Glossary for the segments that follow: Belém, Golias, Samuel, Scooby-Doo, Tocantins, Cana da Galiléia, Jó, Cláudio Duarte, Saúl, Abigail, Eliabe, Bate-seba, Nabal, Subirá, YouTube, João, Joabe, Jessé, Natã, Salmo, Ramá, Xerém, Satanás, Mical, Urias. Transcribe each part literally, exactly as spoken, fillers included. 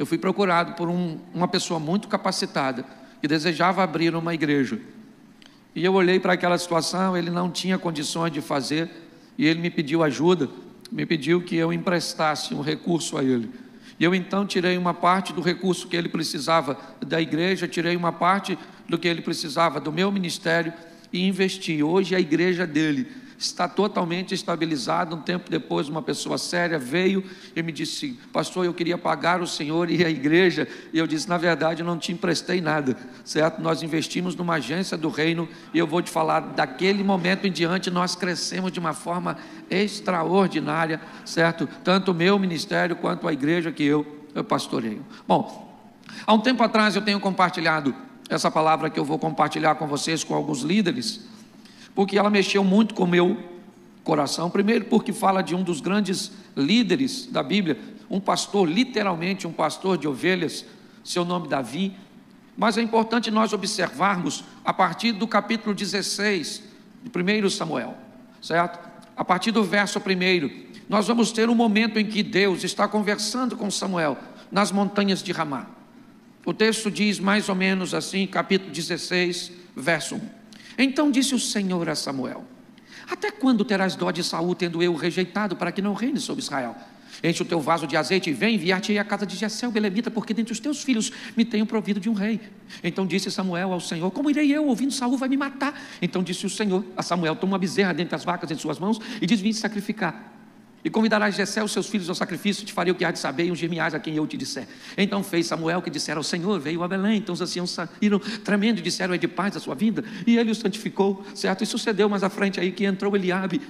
eu fui procurado por um, uma pessoa muito capacitada, que desejava abrir uma igreja, e eu olhei para aquela situação, ele não tinha condições de fazer, e ele me pediu ajuda, me pediu que eu emprestasse um recurso a ele, e eu então tirei uma parte do recurso que ele precisava da igreja, tirei uma parte do que ele precisava do meu ministério, e investi. Hoje a igreja dele está totalmente estabilizada. Um tempo depois, uma pessoa séria veio e me disse: pastor, eu queria pagar o senhor e a igreja, e eu disse, na verdade eu não te emprestei nada, certo? Nós investimos numa agência do reino, e eu vou te falar, daquele momento em diante, nós crescemos de uma forma extraordinária, certo? Tanto o meu ministério, quanto a igreja que eu, eu pastoreio. Bom, há um tempo atrás eu tenho compartilhado essa palavra que eu vou compartilhar com vocês, com alguns líderes, porque ela mexeu muito com o meu coração. Primeiro, porque fala de um dos grandes líderes da Bíblia, um pastor, literalmente um pastor de ovelhas, seu nome Davi. Mas é importante nós observarmos a partir do capítulo dezesseis de primeiro Samuel, certo? A partir do verso primeiro, nós vamos ter um momento em que Deus está conversando com Samuel nas montanhas de Ramá. O texto diz mais ou menos assim, capítulo dezesseis, verso um. Então disse o Senhor a Samuel: até quando terás dó de Saúl, tendo eu rejeitado, para que não reine sobre Israel? Enche o teu vaso de azeite e vem, enviar-te-ei à casa de Jessé o belemita, porque dentre os teus filhos me tenho provido de um rei. Então disse Samuel ao Senhor: como irei eu, ouvindo Saúl vai me matar? Então disse o Senhor a Samuel: toma uma bezerra dentre as vacas em suas mãos e diz: vim sacrificar. E convidarás Jessé os seus filhos ao sacrifício, te farei o que há de saber, e ungir-me-ás a quem eu te disser. Então fez Samuel que dissera ao Senhor, veio a Belém. Então os anciãos saíram tremendo e disseram: é de paz a sua vinda, e ele o santificou, certo? E sucedeu mais à frente aí que entrou Eliabe,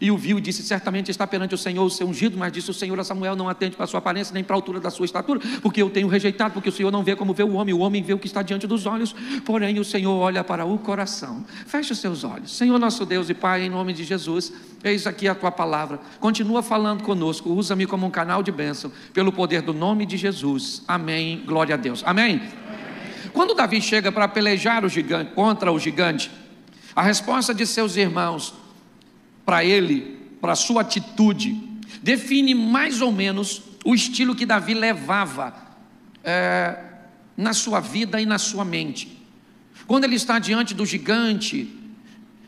e o viu e disse: certamente está perante o Senhor o seu ungido. Mas disse o Senhor a Samuel: não atente para a sua aparência, nem para a altura da sua estatura, porque eu tenho rejeitado, porque o Senhor não vê como vê o homem, o homem vê o que está diante dos olhos, porém o Senhor olha para o coração. Feche os seus olhos. Senhor nosso Deus e Pai, em nome de Jesus, eis aqui a tua palavra, continua falando conosco, usa-me como um canal de bênção, pelo poder do nome de Jesus, amém, glória a Deus, amém. Amém. Quando Davi chega para pelejar o gigante, contra o gigante, a resposta de seus irmãos para ele, para a sua atitude, define mais ou menos o estilo que Davi levava é, na sua vida e na sua mente. Quando ele está diante do gigante,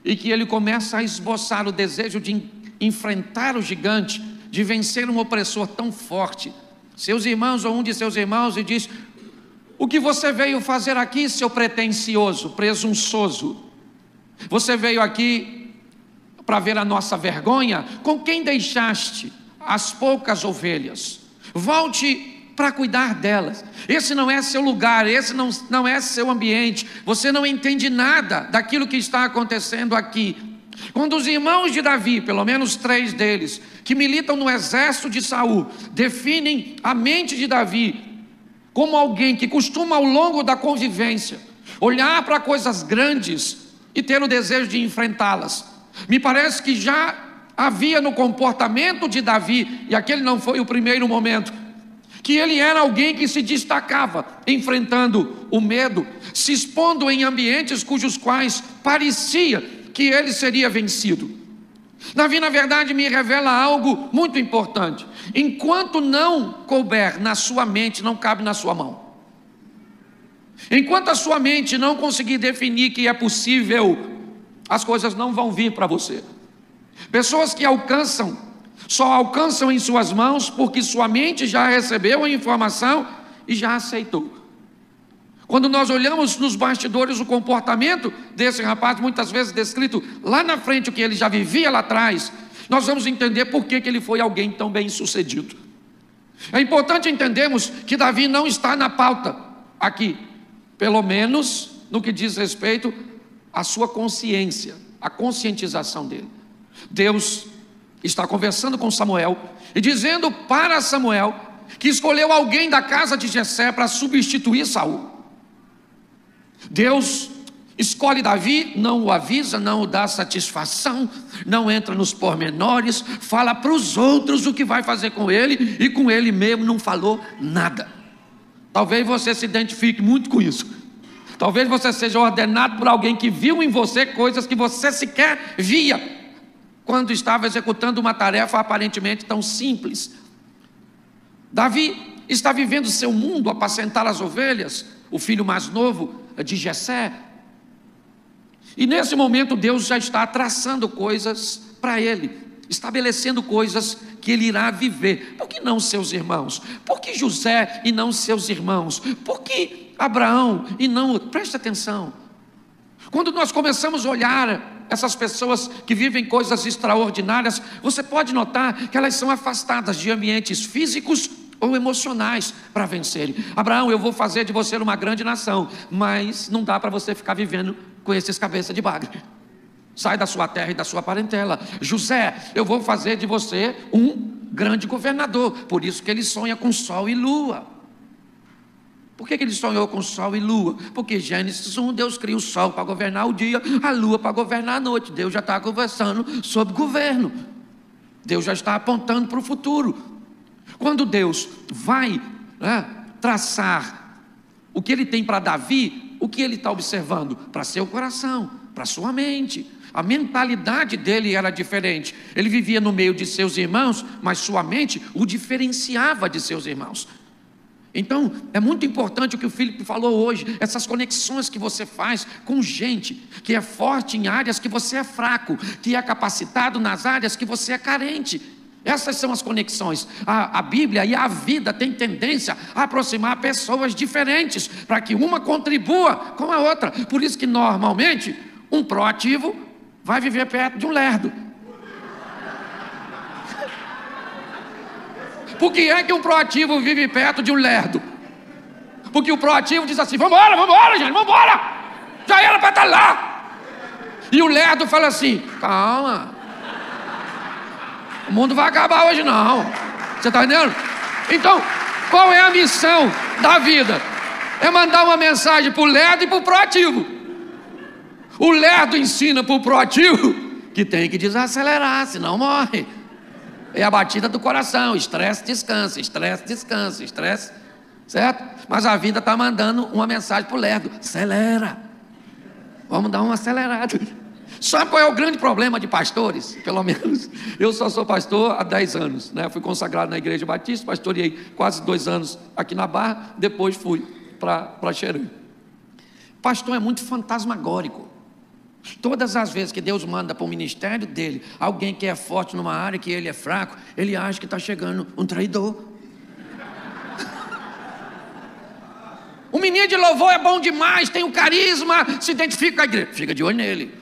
e que ele começa a esboçar o desejo de enfrentar o gigante, de vencer um opressor tão forte, seus irmãos ou um de seus irmãos, e diz: o que você veio fazer aqui, seu pretensioso, presunçoso? Você veio aqui para ver a nossa vergonha? Com quem deixaste as poucas ovelhas? Volte para cuidar delas, esse não é seu lugar, esse não, não é seu ambiente, você não entende nada daquilo que está acontecendo aqui. Quando os irmãos de Davi, pelo menos três deles, que militam no exército de Saúl, definem a mente de Davi como alguém que costuma ao longo da convivência olhar para coisas grandes e ter o desejo de enfrentá-las, me parece que já havia no comportamento de Davi, e aquele não foi o primeiro momento, que ele era alguém que se destacava enfrentando o medo, se expondo em ambientes cujos quais parecia que ele seria vencido. Davi, na verdade, me revela algo muito importante: enquanto não couber na sua mente, não cabe na sua mão. Enquanto a sua mente não conseguir definir que é possível, as coisas não vão vir para você. Pessoas que alcançam, só alcançam em suas mãos porque sua mente já recebeu a informação e já aceitou. Quando nós olhamos nos bastidores o comportamento desse rapaz, muitas vezes descrito lá na frente o que ele já vivia lá atrás, nós vamos entender por que que ele foi alguém tão bem sucedido. É importante entendermos que Davi não está na pauta aqui, pelo menos no que diz respeito a sua consciência, a conscientização dele. Deus está conversando com Samuel e dizendo para Samuel que escolheu alguém da casa de Jessé para substituir Saúl. Deus escolhe Davi, não o avisa, não o dá satisfação, não entra nos pormenores, fala para os outros o que vai fazer com ele, e com ele mesmo não falou nada. Talvez você se identifique muito com isso. Talvez você seja ordenado por alguém que viu em você coisas que você sequer via quando estava executando uma tarefa aparentemente tão simples. Davi está vivendo seu mundo, apacentar as ovelhas, o filho mais novo de Jessé. E nesse momento Deus já está traçando coisas para ele, estabelecendo coisas que ele irá viver. Por que não seus irmãos? Por que José e não seus irmãos? Por que Abraão e não... Presta atenção, quando nós começamos a olhar essas pessoas que vivem coisas extraordinárias, você pode notar que elas são afastadas de ambientes físicos ou emocionais para vencerem. Abraão, eu vou fazer de você uma grande nação, mas não dá para você ficar vivendo com esses cabeças de bagre. Sai da sua terra e da sua parentela. José, eu vou fazer de você um grande governador. Por isso que ele sonha com sol e lua. Por que que ele sonhou com sol e lua? Porque Gênesis um, Deus cria o sol para governar o dia, a lua para governar a noite. Deus já está conversando sobre governo. Deus já está apontando para o futuro. Quando Deus vai, né, traçar o que ele tem para Davi, o que ele está observando? Para seu coração, para sua mente. A mentalidade dele era diferente. Ele vivia no meio de seus irmãos, mas sua mente o diferenciava de seus irmãos. Então é muito importante o que o Filipe falou hoje, essas conexões que você faz com gente que é forte em áreas que você é fraco, que é capacitado nas áreas que você é carente. Essas são as conexões. A, a Bíblia e a vida têm tendência a aproximar pessoas diferentes, para que uma contribua com a outra. Por isso que normalmente um proativo vai viver perto de um lerdo. Por que é que um proativo vive perto de um lerdo? Porque o proativo diz assim: vamos embora, vamos embora, gente, vamos embora, já era para estar lá. E o lerdo fala assim: calma, o mundo vai acabar hoje não. Você está entendendo? Então, qual é a missão da vida? É mandar uma mensagem para o lerdo e para o proativo. O lerdo ensina para o proativo que tem que desacelerar, senão morre. É a batida do coração, estresse, descansa, estresse, descansa, estresse, certo? Mas a vida está mandando uma mensagem para o lerdo: acelera, vamos dar uma acelerada. Sabe qual é o grande problema de pastores? Pelo menos, eu só sou pastor há dez anos, né? Fui consagrado na Igreja Batista, pastorei quase dois anos aqui na Barra, depois fui para Xerém. Pastor é muito fantasmagórico. Todas as vezes que Deus manda para o ministério dele alguém que é forte numa área que ele é fraco, ele acha que está chegando um traidor. O menino de louvor é bom demais, tem o carisma, se identifica com a igreja, fica de olho nele.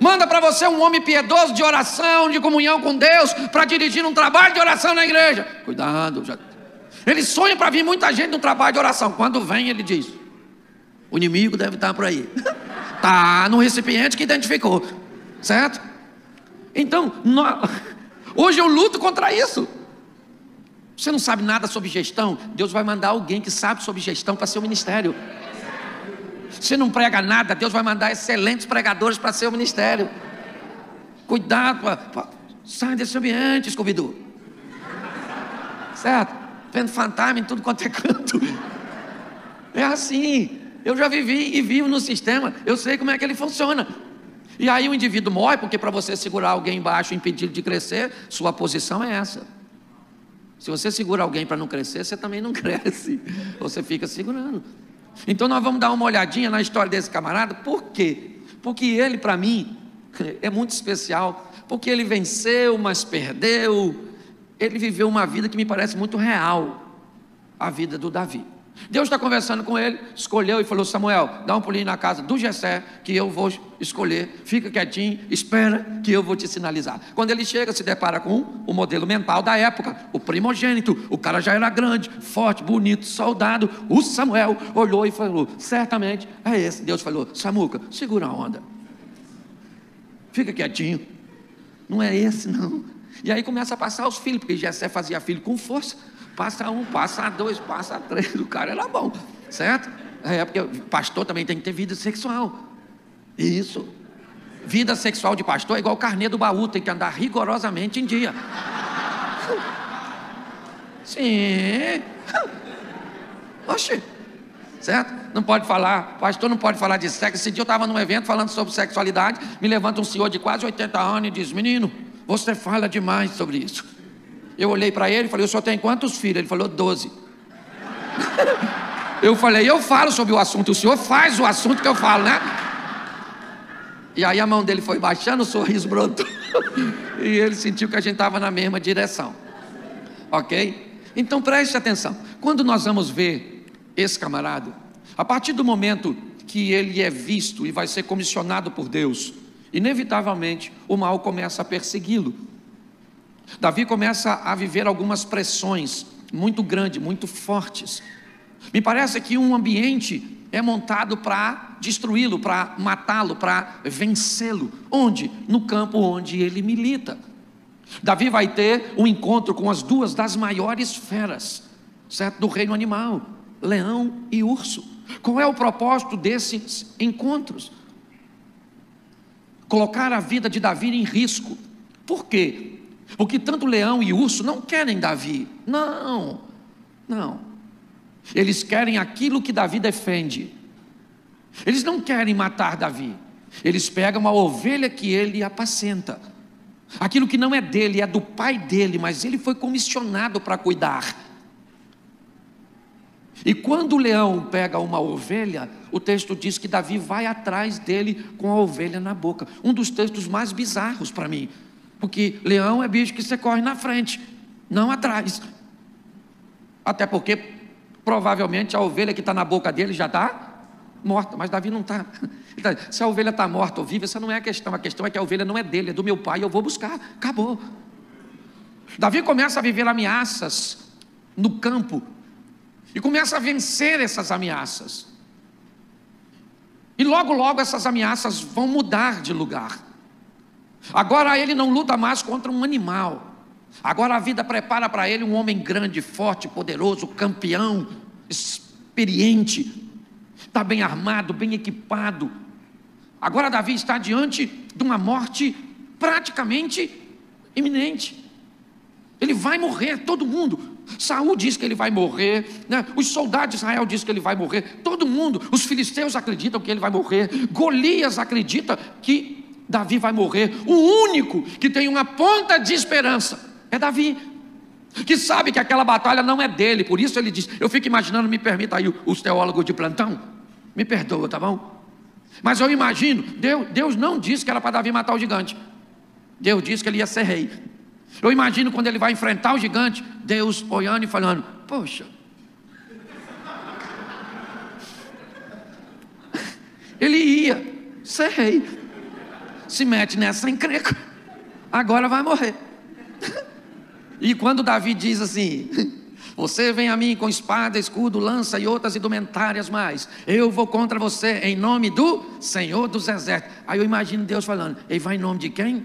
Manda para você um homem piedoso, de oração, de comunhão com Deus, para dirigir um trabalho de oração na igreja. Cuidado. Já... Ele sonha para vir muita gente no trabalho de oração. Quando vem, ele diz: o inimigo deve estar por aí. Está no recipiente que identificou. Certo? Então, nós... hoje eu luto contra isso. Você não sabe nada sobre gestão? Deus vai mandar alguém que sabe sobre gestão para seu ministério. Você não prega nada, Deus vai mandar excelentes pregadores para seu ministério. Cuidado, pra, pra, sai desse ambiente, Scooby-Doo. Certo? Vendo fantasma em tudo quanto é canto. É assim. Eu já vivi e vivo no sistema, eu sei como é que ele funciona. E aí o indivíduo morre, porque para você segurar alguém embaixo e impedir de crescer, sua posição é essa. Se você segura alguém para não crescer, você também não cresce. Você fica segurando. Então nós vamos dar uma olhadinha na história desse camarada. Por quê? Porque ele, para mim, é muito especial, porque ele venceu, mas perdeu. Ele viveu uma vida que me parece muito real, a vida do Davi. Deus está conversando com ele, escolheu e falou: Samuel, dá um pulinho na casa do Jessé, que eu vou escolher, fica quietinho, espera que eu vou te sinalizar. Quando ele chega, se depara com o modelo mental da época, o primogênito. O cara já era grande, forte, bonito, soldado. O Samuel olhou e falou: certamente é esse. Deus falou: Samuca, segura a onda, fica quietinho, não é esse não. E aí começa a passar os filhos, porque Jessé fazia filho com força. Passa um, passa dois, passa três. O cara era bom, certo? É porque pastor também tem que ter vida sexual. Isso. Vida sexual de pastor é igual o carnê do baú, tem que andar rigorosamente em dia. Sim. Oxi. Certo? Não pode falar, pastor não pode falar de sexo. Esse dia eu estava num evento falando sobre sexualidade, me levanta um senhor de quase oitenta anos e diz: menino, você fala demais sobre isso. Eu olhei para ele e falei, o senhor tem quantos filhos? Ele falou, doze. Eu falei, eu falo sobre o assunto, o senhor faz o assunto que eu falo, né? E aí a mão dele foi baixando, o sorriso brotou. E ele sentiu que a gente estava na mesma direção. Ok? Então preste atenção. Quando nós vamos ver esse camarada, a partir do momento que ele é visto e vai ser comissionado por Deus, inevitavelmente o mal começa a persegui-lo. Davi começa a viver algumas pressões muito grandes, muito fortes. Me parece que um ambiente é montado para destruí-lo, para matá-lo, para vencê-lo. Onde? No campo onde ele milita. Davi vai ter um encontro com as duas das maiores feras, certo? Do reino animal, leão e urso. Qual é o propósito desses encontros? Colocar a vida de Davi em risco. Por quê? Porque tanto leão e urso não querem Davi. Não, não. Eles querem aquilo que Davi defende. Eles não querem matar Davi. Eles pegam a ovelha que ele apacenta. Aquilo que não é dele, é do pai dele, mas ele foi comissionado para cuidar. E quando o leão pega uma ovelha, o texto diz que Davi vai atrás dele com a ovelha na boca. Um dos textos mais bizarros para mim, porque leão é bicho que você corre na frente, não atrás. Até porque provavelmente a ovelha que está na boca dele já está morta, mas Davi não está. Se a ovelha está morta ou viva, essa não é a questão. A questão é que a ovelha não é dele, é do meu pai, eu vou buscar, acabou. Davi começa a viver ameaças no campo e começa a vencer essas ameaças. E logo logo essas ameaças vão mudar de lugar. Agora ele não luta mais contra um animal. Agora a vida prepara para ele um homem grande, forte, poderoso, campeão, experiente. Está bem armado, bem equipado. Agora Davi está diante de uma morte praticamente iminente. Ele vai morrer, todo mundo. Saúl diz que ele vai morrer, né? Os soldados de Israel dizem que ele vai morrer. Todo mundo, os filisteus acreditam que ele vai morrer. Golias acredita que Davi vai morrer. O único que tem uma ponta de esperança é Davi, que sabe que aquela batalha não é dele. Por isso ele diz, eu fico imaginando, me permita aí os teólogos de plantão, me perdoa, tá bom? Mas eu imagino, Deus, Deus não disse que era para Davi matar o gigante. Deus disse que ele ia ser rei. Eu imagino quando ele vai enfrentar o gigante, Deus olhando e falando, poxa, ele ia ser rei, se mete nessa encrenca, agora vai morrer. E quando Davi diz assim, você vem a mim com espada, escudo, lança e outras indumentárias mais, eu vou contra você em nome do Senhor dos Exércitos. Aí eu imagino Deus falando, ele vai em nome de quem?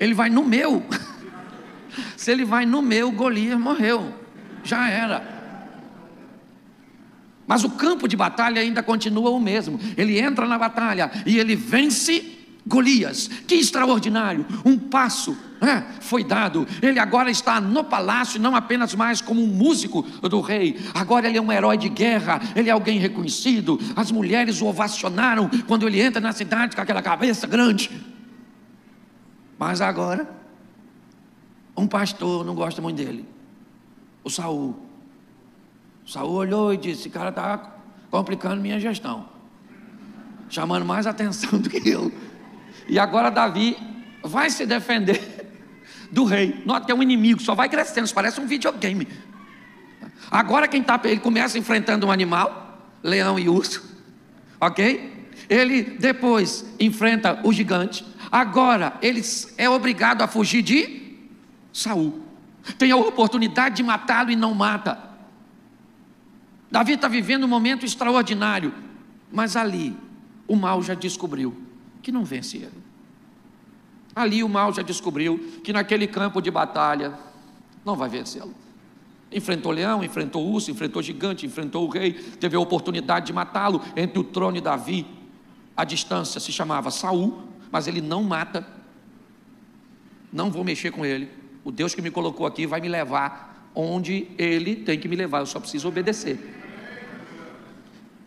Ele vai no meu. Se ele vai no meu, Golias morreu, já era. Mas o campo de batalha ainda continua o mesmo. Ele entra na batalha e ele vence Golias. Que extraordinário, um passo, né, foi dado. Ele agora está no palácio, não apenas mais como um músico do rei. Agora ele é um herói de guerra, ele é alguém reconhecido. As mulheres o ovacionaram quando ele entra na cidade com aquela cabeça grande. Mas agora, um pastor não gosta muito dele, o Saúl. Saúl olhou e disse, esse cara está complicando minha gestão, chamando mais atenção do que eu. E agora Davi vai se defender do rei. Nota que é um inimigo, só vai crescendo, isso parece um videogame. Agora quem está, ele começa enfrentando um animal, leão e urso, ok? Ele depois enfrenta o gigante. Agora ele é obrigado a fugir de Saúl. Tem a oportunidade de matá-lo e não mata. Davi está vivendo um momento extraordinário, mas ali o mal já descobriu que não vence ele. Ali o mal já descobriu que naquele campo de batalha não vai vencê-lo. Enfrentou leão, enfrentou urso, enfrentou gigante, enfrentou o rei, teve a oportunidade de matá-lo. Entre o trono e Davi, a distância se chamava Saúl, mas ele não mata. Não vou mexer com ele. O Deus que me colocou aqui vai me levar onde ele tem que me levar, eu só preciso obedecer.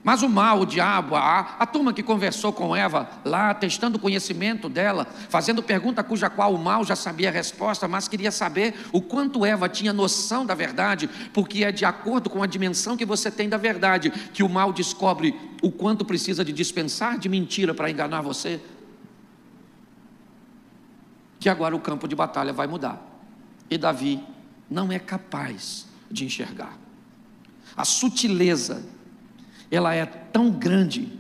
Mas o mal, o diabo, a, a turma que conversou com Eva lá, testando o conhecimento dela, fazendo pergunta cuja qual o mal já sabia a resposta, mas queria saber o quanto Eva tinha noção da verdade, porque é de acordo com a dimensão que você tem da verdade que o mal descobre o quanto precisa de dispensar de mentira para enganar você. Que agora o campo de batalha vai mudar. E Davi não é capaz de enxergar. A sutileza, ela é tão grande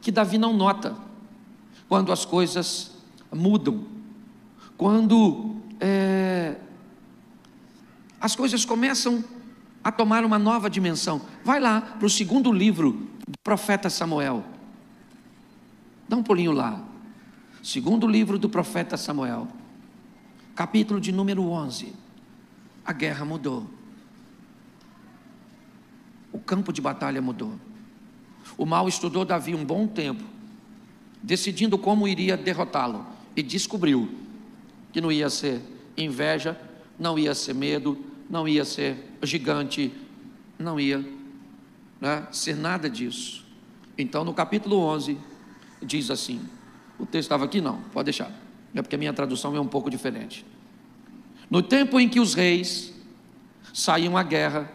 que Davi não nota quando as coisas mudam, quando é, as coisas começam a tomar uma nova dimensão. Vai lá para o segundo livro do profeta Samuel. Dá um pulinho lá. Segundo livro do profeta Samuel, capítulo de número onze, a guerra mudou, o campo de batalha mudou. O mal estudou Davi um bom tempo, decidindo como iria derrotá-lo, e descobriu que não ia ser inveja, não ia ser medo, não ia ser gigante, não ia né, ser nada disso. Então no capítulo onze diz assim, o texto estava aqui? Não, pode deixar. É porque a minha tradução é um pouco diferente. No tempo em que os reis saíam à guerra,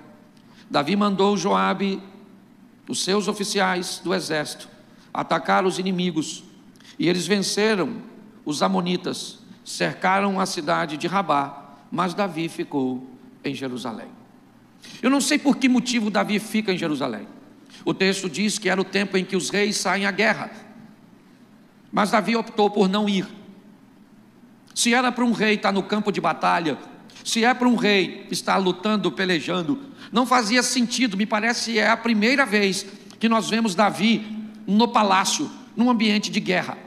Davi mandou Joabe, os seus oficiais do exército, atacar os inimigos, e eles venceram os amonitas, cercaram a cidade de Rabá, mas Davi ficou em Jerusalém. Eu não sei por que motivo Davi fica em Jerusalém. O texto diz que era o tempo em que os reis saem à guerra, mas Davi optou por não ir. Se era para um rei estar no campo de batalha, se é para um rei estar lutando, pelejando, não fazia sentido. Me parece que é a primeira vez que nós vemos Davi no palácio, num ambiente de guerra.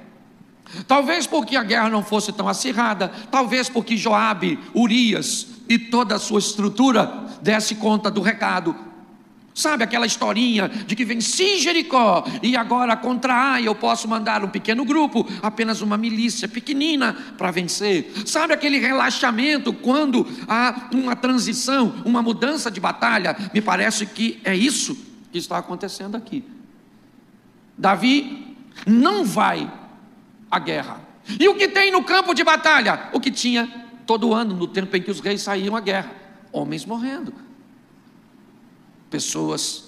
Talvez porque a guerra não fosse tão acirrada, talvez porque Joabe, Urias e toda a sua estrutura desse conta do recado. Sabe aquela historinha de que venci Jericó e agora contra Ai eu posso mandar um pequeno grupo, apenas uma milícia pequenina para vencer. Sabe aquele relaxamento quando há uma transição, uma mudança de batalha? Me parece que é isso que está acontecendo aqui. Davi não vai à guerra. E o que tem no campo de batalha? O que tinha todo ano no tempo em que os reis saíam à guerra. Homens morrendo, pessoas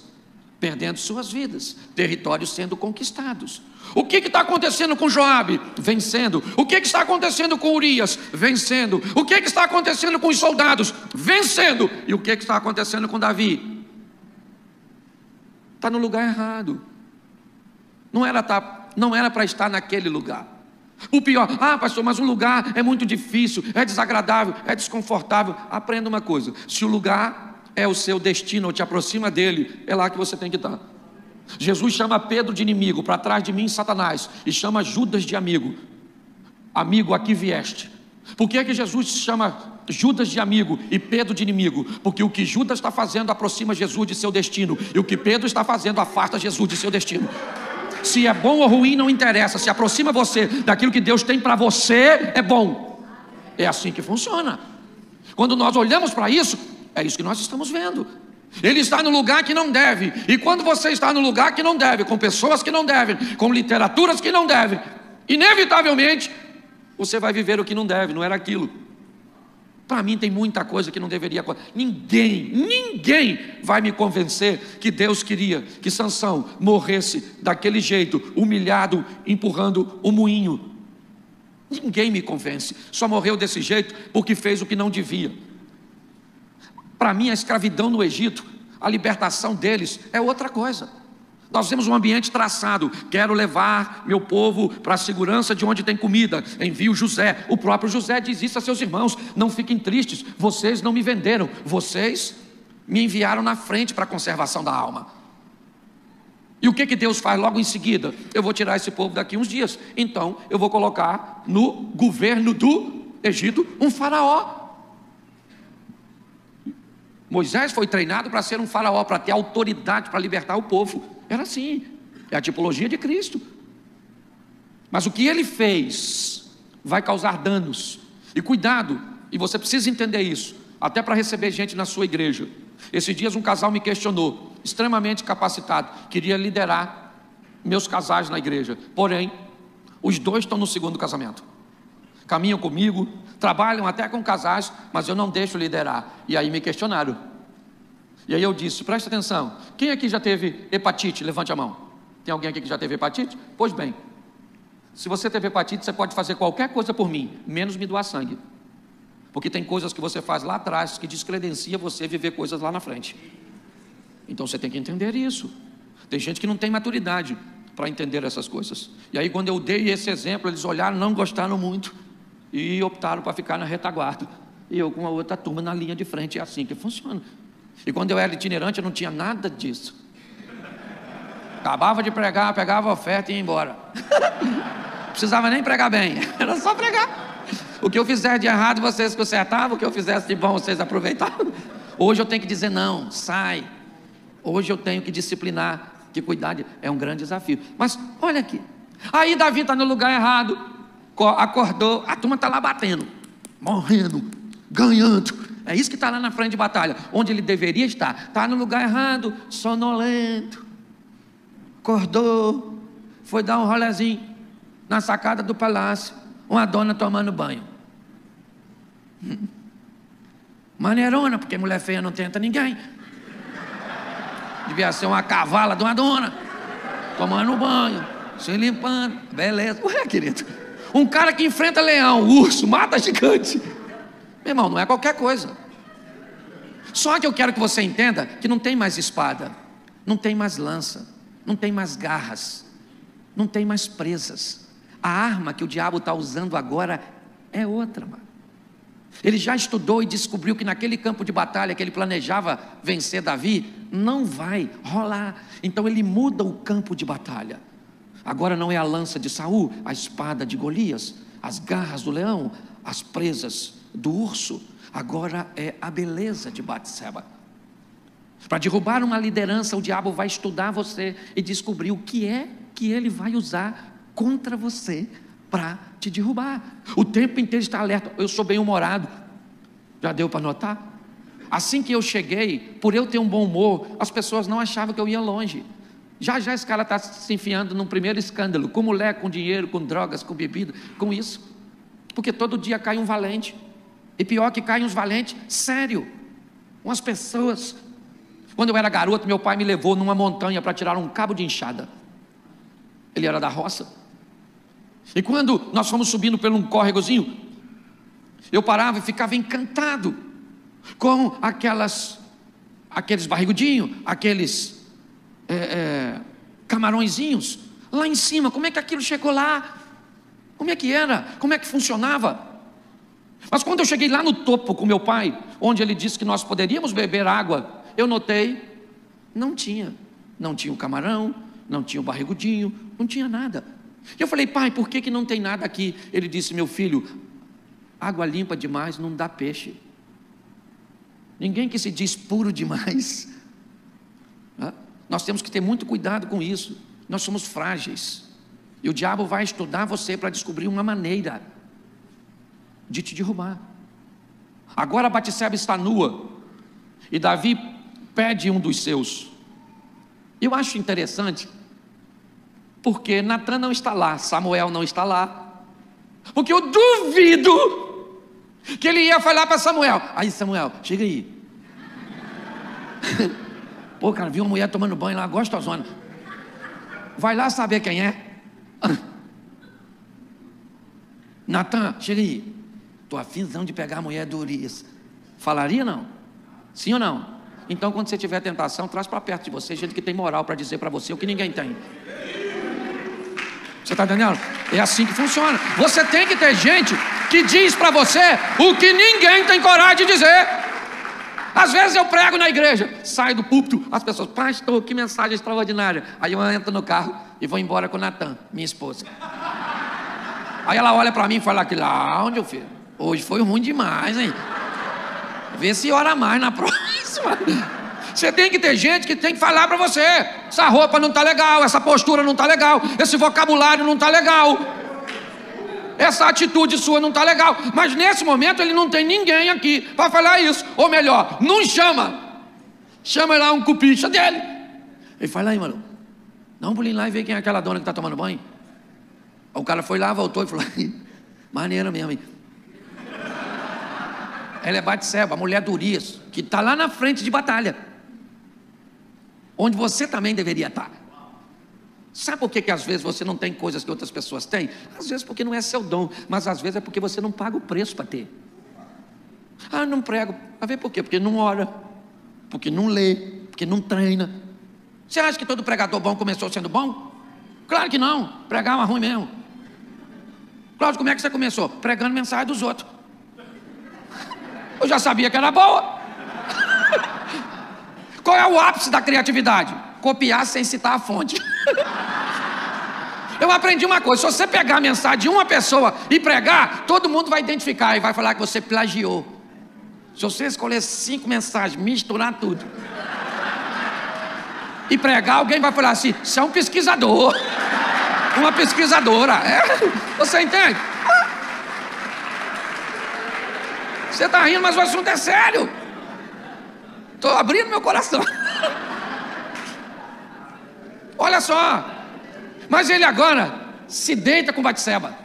perdendo suas vidas, territórios sendo conquistados. O que está acontecendo com Joabe? Vencendo. O que está acontecendo com Urias? Vencendo. O que está acontecendo com os soldados? Vencendo. E o que está acontecendo com Davi? Está no lugar errado. Não era para estar naquele lugar. O pior, ah pastor, mas um lugar é muito difícil, é desagradável, é desconfortável. Aprenda uma coisa: se o lugar é o seu destino, ou te aproxima dele, é lá que você tem que estar. Jesus chama Pedro de inimigo, para trás de mim Satanás, e chama Judas de amigo. Amigo, aqui vieste. Por que é que Jesus chama Judas de amigo e Pedro de inimigo? Porque o que Judas está fazendo aproxima Jesus de seu destino, e o que Pedro está fazendo afasta Jesus de seu destino. Se é bom ou ruim, não interessa, se aproxima você daquilo que Deus tem para você, é bom. É assim que funciona. Quando nós olhamos para isso, é isso que nós estamos vendo. Ele está no lugar que não deve. E quando você está no lugar que não deve, com pessoas que não devem, com literaturas que não devem, inevitavelmente você vai viver o que não deve. Não era aquilo. Para mim tem muita coisa que não deveria acontecer. Ninguém, ninguém vai me convencer que Deus queria que Sansão morresse daquele jeito, humilhado, empurrando o moinho. Ninguém me convence. Só morreu desse jeito porque fez o que não devia. Para mim, a escravidão no Egito, a libertação deles, é outra coisa. Nós temos um ambiente traçado. Quero levar meu povo para a segurança de onde tem comida. Envio José. O próprio José diz isso a seus irmãos: não fiquem tristes, vocês não me venderam, vocês me enviaram na frente para a conservação da alma. E o que, que Deus faz logo em seguida? Eu vou tirar esse povo daqui uns dias, então eu vou colocar no governo do Egito um faraó. Moisés foi treinado para ser um faraó, para ter autoridade, para libertar o povo. Era assim, é a tipologia de Cristo. Mas o que ele fez vai causar danos. E cuidado, e você precisa entender isso, até para receber gente na sua igreja. Esses dias um casal me questionou: extremamente capacitado, queria liderar meus casais na igreja, porém, os dois estão no segundo casamento, caminham comigo, trabalham até com casais, mas eu não deixo liderar, e aí me questionaram, e aí eu disse, presta atenção, quem aqui já teve hepatite? Levante a mão. Tem alguém aqui que já teve hepatite? Pois bem, se você teve hepatite, você pode fazer qualquer coisa por mim, menos me doar sangue, porque tem coisas que você faz lá atrás que descredencia você viver coisas lá na frente. Então você tem que entender isso. Tem gente que não tem maturidade para entender essas coisas. E aí quando eu dei esse exemplo, eles olharam, não gostaram muito e optaram para ficar na retaguarda. E eu com a outra turma na linha de frente, é assim que funciona. E quando eu era itinerante, eu não tinha nada disso. Acabava de pregar, pegava a oferta e ia embora. Não precisava nem pregar bem, era só pregar. O que eu fizer de errado, vocês consertavam. O que eu fizesse de bom, vocês aproveitavam. Hoje eu tenho que dizer não, sai. Hoje eu tenho que disciplinar, que cuidar de... é um grande desafio. Mas olha aqui, aí Davi está no lugar errado, acordou, a turma está lá batendo, morrendo, ganhando. É isso que está lá na frente de batalha, onde ele deveria estar. Está no lugar errado, sonolento. Acordou, foi dar um rolezinho na sacada do palácio, uma dona tomando banho, maneirona, porque mulher feia não tenta ninguém, devia ser uma cavala de uma dona, tomando banho, se limpando, beleza. Ué, querido, um cara que enfrenta leão, urso, mata gigante, meu irmão, não é qualquer coisa. Só que eu quero que você entenda que não tem mais espada, não tem mais lança, não tem mais garras, não tem mais presas. A arma que o diabo está usando agora é outra, mano. Ele já estudou e descobriu que naquele campo de batalha que ele planejava vencer Davi, não vai rolar. Então ele muda o campo de batalha. Agora não é a lança de Saúl, a espada de Golias, as garras do leão, as presas do urso. Agora é a beleza de Bate-seba. Para derrubar uma liderança, o diabo vai estudar você e descobrir o que é que ele vai usar contra você para te derrubar. O tempo inteiro está alerta. Eu sou bem-humorado, já deu para notar? Assim que eu cheguei, por eu ter um bom humor, as pessoas não achavam que eu ia longe. Já já esse cara está se enfiando num primeiro escândalo, com mulher, com dinheiro, com drogas, com bebida, com isso, porque todo dia cai um valente, e pior que cai uns valentes, sério, umas pessoas. Quando eu era garoto, meu pai me levou numa montanha para tirar um cabo de enxada, ele era da roça. E quando nós fomos subindo pelo um córregozinho, eu parava e ficava encantado com aquelas, aqueles barrigudinhos, aqueles é, é, camarõezinhos lá em cima. Como é que aquilo chegou lá? Como é que era? Como é que funcionava? Mas quando eu cheguei lá no topo com meu pai, onde ele disse que nós poderíamos beber água, eu notei, não tinha, não tinha o camarão, não tinha o barrigudinho, não tinha nada. E eu falei, pai, por que que não tem nada aqui? Ele disse, meu filho, água limpa demais não dá peixe. Ninguém que se diz puro demais, né? Nós temos que ter muito cuidado com isso. Nós somos frágeis. E o diabo vai estudar você para descobrir uma maneira de te derrubar. Agora Bate-seba está nua. E Davi pede um dos seus. Eu acho interessante, porque Natã não está lá, Samuel não está lá, porque eu duvido que ele ia falar para Samuel, aí Samuel, chega aí, pô cara, vi uma mulher tomando banho lá, gostosona, vai lá saber quem é. Natã, chega aí, estou afinzão de pegar a mulher do Urias. Falaria não? Sim ou não? Então quando você tiver tentação, traz para perto de você gente que tem moral para dizer para você o que ninguém tem. Você está entendendo? É assim que funciona. Você tem que ter gente que diz para você o que ninguém tem coragem de dizer. Às vezes eu prego na igreja, saio do púlpito, as pessoas, pastor, que mensagem extraordinária. Aí eu entro no carro e vou embora com Natã, minha esposa. Aí ela olha para mim e fala, lá onde eu fiz? Hoje foi ruim demais, hein? Vê se ora mais na próxima. Você tem que ter gente que tem que falar para você, essa roupa não está legal, essa postura não está legal, esse vocabulário não está legal, essa atitude sua não está legal. Mas nesse momento ele não tem ninguém aqui para falar isso, ou melhor, não chama, Chama lá um cupincha dele. Ele fala aí, mano, dá um pulinho lá e vê quem é aquela dona que está tomando banho. Aí o cara foi lá, voltou e falou, maneira mesmo, hein? Ela é Bate-seba, a mulher do Urias, que está lá na frente de batalha, onde você também deveria estar. Sabe por que, que às vezes você não tem coisas que outras pessoas têm? Às vezes porque não é seu dom, mas às vezes é porque você não paga o preço para ter. Ah, não prego. A ver por quê? Porque não ora, porque não lê, porque não treina. Você acha que todo pregador bom começou sendo bom? Claro que não, pregar é uma ruim mesmo. Cláudio, como é que você começou? Pregando mensagem dos outros. Eu já sabia que era boa. Qual é o ápice da criatividade? Copiar sem citar a fonte. Eu aprendi uma coisa, se você pegar a mensagem de uma pessoa e pregar, todo mundo vai identificar e vai falar que você plagiou. Se você escolher cinco mensagens, misturar tudo e pregar, alguém vai falar assim, você é um pesquisador, uma pesquisadora, é? Você entende? Você está rindo, mas o assunto é sério. Estou abrindo meu coração. Olha só. Mas ele agora se deita com Bate-seba.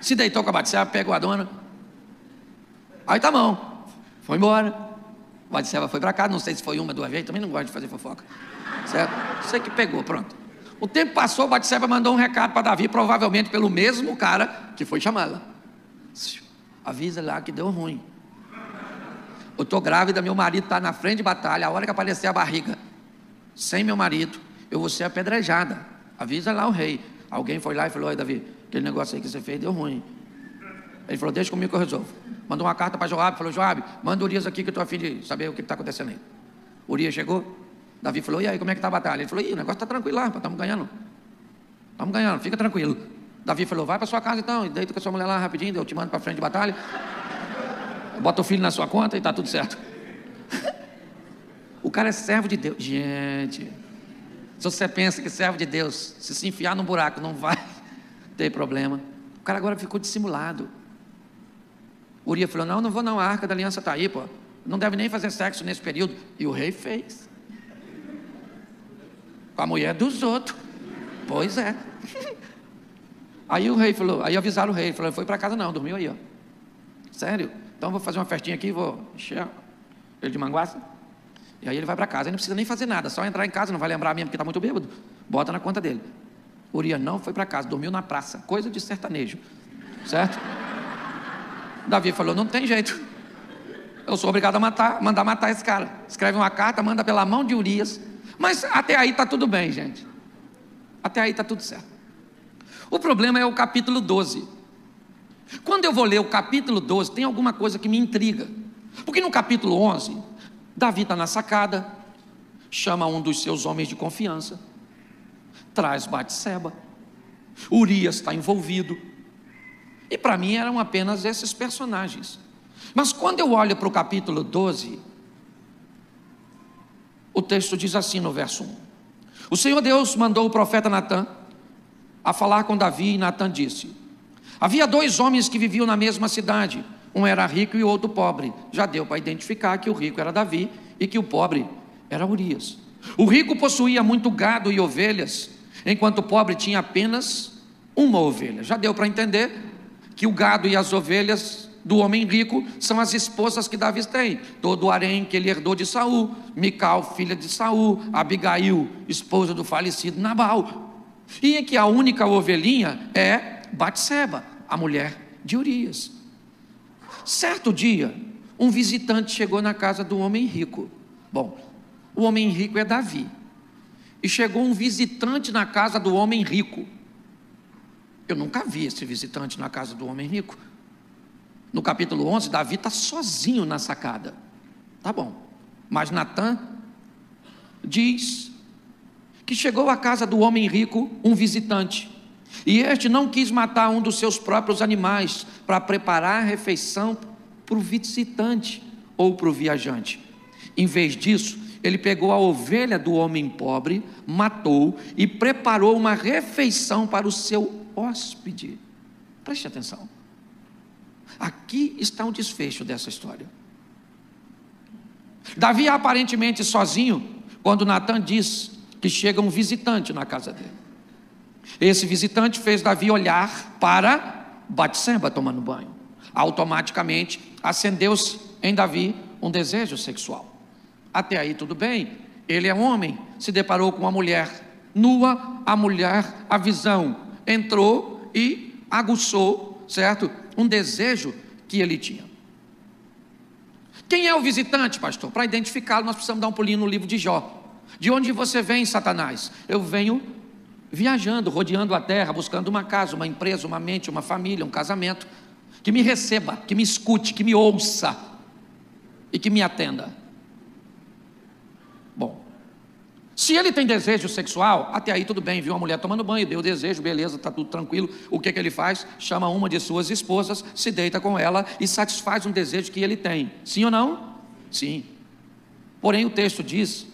Se deitou com a Bate-seba, pegou a dona. Aí tá bom. Foi embora. Bate-seba foi para casa. Não sei se foi uma, duas vezes. Também não gosto de fazer fofoca. Certo? Você que pegou, pronto. O tempo passou, Bate-seba mandou um recado para Davi, provavelmente pelo mesmo cara que foi chamá-la. Avisa lá que deu ruim. Eu estou grávida, meu marido está na frente de batalha, a hora que aparecer a barriga, sem meu marido, eu vou ser apedrejada. Avisa lá o rei. Alguém foi lá e falou, oi Davi, aquele negócio aí que você fez deu ruim. Ele falou, deixa comigo que eu resolvo. Mandou uma carta para Joabe, falou, Joabe, manda Urias aqui que eu estou a fim de saber o que está acontecendo aí. Urias chegou, Davi falou, e aí, como é que está a batalha? Ele falou, ih, o negócio está tranquilo lá, estamos ganhando. Estamos ganhando, fica tranquilo. Davi falou, vai para sua casa então, e deita com a sua mulher lá rapidinho, eu te mando para frente de batalha, bota o filho na sua conta e está tudo certo. O cara é servo de Deus. Gente, se você pensa que servo de Deus, se se enfiar num buraco não vai ter problema. O cara agora ficou dissimulado. Urias falou, não, não vou não, a arca da aliança está aí, pô. Não deve nem fazer sexo nesse período. E o rei fez. Com a mulher dos outros. Pois é. Aí o rei falou, aí avisaram o rei, falou, foi para casa não, dormiu aí, ó. Sério? Então vou fazer uma festinha aqui, vou encher ele de manguaça. E aí ele vai para casa, ele não precisa nem fazer nada, só entrar em casa, não vai lembrar mesmo que está muito bêbado, bota na conta dele. Urias não foi para casa, dormiu na praça, coisa de sertanejo, certo? Davi falou, não tem jeito, eu sou obrigado a matar, mandar matar esse cara. Escreve uma carta, manda pela mão de Urias, mas até aí está tudo bem, gente. Até aí está tudo certo. O problema é o capítulo doze. Quando eu vou ler o capítulo doze, tem alguma coisa que me intriga. Porque no capítulo onze, Davi está na sacada, chama um dos seus homens de confiança, traz Bate-seba, Urias está envolvido. E para mim eram apenas esses personagens. Mas quando eu olho para o capítulo doze, o texto diz assim no verso um. O Senhor Deus mandou o profeta Natã a falar com Davi, e Natã disse, havia dois homens que viviam na mesma cidade, um era rico e o outro pobre. Já deu para identificar que o rico era Davi e que o pobre era Urias. O rico possuía muito gado e ovelhas, enquanto o pobre tinha apenas uma ovelha. Já deu para entender que o gado e as ovelhas do homem rico são as esposas que Davi tem, todo o harém que ele herdou de Saúl, Mical, filha de Saúl, Abigail, esposa do falecido Nabal, e que a única ovelhinha é Bate-seba, a mulher de Urias. Certo dia, um visitante chegou na casa do homem rico. Bom, o homem rico é Davi. E chegou um visitante na casa do homem rico. Eu nunca vi esse visitante na casa do homem rico. No capítulo onze, Davi está sozinho na sacada. Tá bom. Mas Natã diz que chegou à casa do homem rico um visitante, e este não quis matar um dos seus próprios animais para preparar a refeição para o visitante ou para o viajante. Em vez disso, ele pegou a ovelha do homem pobre, matou e preparou uma refeição para o seu hóspede. Preste atenção. Aqui está o desfecho dessa história. Davi aparentemente sozinho, quando Natã diz que chega um visitante na casa dele. Esse visitante fez Davi olhar para Bate-seba tomando banho. Automaticamente acendeu-se em Davi um desejo sexual. Até aí tudo bem, ele é um homem, se deparou com uma mulher nua, a mulher, a visão entrou e aguçou, certo? Um desejo que ele tinha. Quem é o visitante, pastor? Para identificá-lo, nós precisamos dar um pulinho no livro de Jó. De onde você vem, Satanás? Eu venho viajando, rodeando a terra, buscando uma casa, uma empresa, uma mente, uma família, um casamento, que me receba, que me escute, que me ouça e que me atenda. Bom, se ele tem desejo sexual, até aí tudo bem, viu uma mulher tomando banho, deu desejo, beleza, está tudo tranquilo. O que, que ele faz? Chama uma de suas esposas, se deita com ela e satisfaz um desejo que ele tem. Sim ou não? Sim. Porém, o texto diz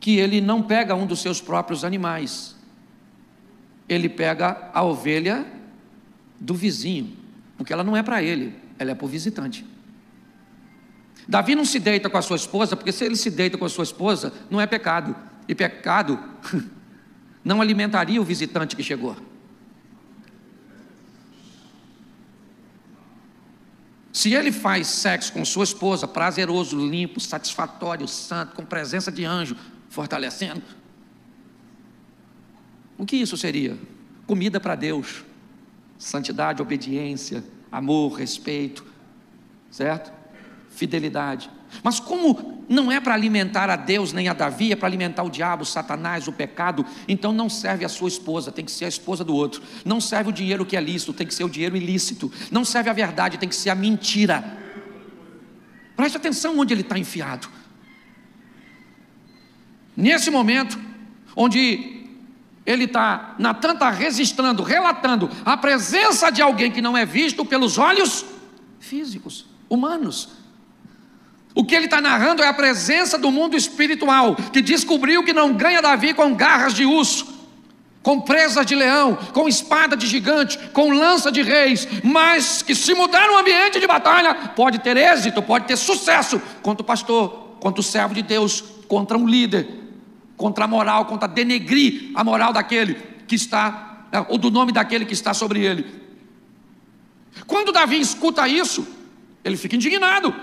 que ele não pega um dos seus próprios animais, ele pega a ovelha do vizinho, porque ela não é para ele, ela é para o visitante. Davi não se deita com a sua esposa, porque se ele se deita com a sua esposa, não é pecado, e pecado não alimentaria o visitante que chegou. Se ele faz sexo com sua esposa, prazeroso, limpo, satisfatório, santo, com presença de anjo, fortalecendo, o que isso seria? Comida para Deus, santidade, obediência, amor, respeito, certo? Fidelidade. Mas como não é para alimentar a Deus nem a Davi, é para alimentar o diabo, Satanás, o pecado, então não serve a sua esposa, tem que ser a esposa do outro. Não serve o dinheiro que é lícito, tem que ser o dinheiro ilícito. Não serve a verdade, tem que ser a mentira. Preste atenção onde ele está enfiado. Nesse momento, onde ele está, Natã está registrando, relatando a presença de alguém que não é visto pelos olhos físicos, humanos. O que ele está narrando é a presença do mundo espiritual, que descobriu que não ganha Davi com garras de urso, com presas de leão, com espada de gigante, com lança de reis, mas que se mudar no ambiente de batalha, pode ter êxito, pode ter sucesso, contra o pastor, contra o servo de Deus, contra um líder, contra a moral, contra denegrir a moral daquele que está, ou do nome daquele que está sobre ele. Quando Davi escuta isso, ele fica indignado.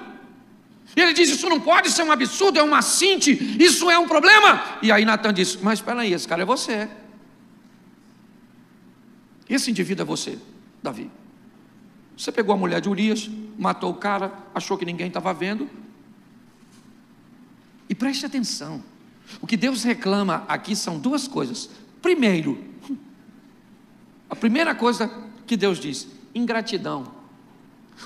Ele diz, isso não pode ser um absurdo, é um acinte, isso é um problema. E aí Natã diz, mas espera aí, esse cara é você. Esse indivíduo é você, Davi. Você pegou a mulher de Urias, matou o cara, achou que ninguém estava vendo. E preste atenção, o que Deus reclama aqui são duas coisas. Primeiro, a primeira coisa que Deus diz, ingratidão.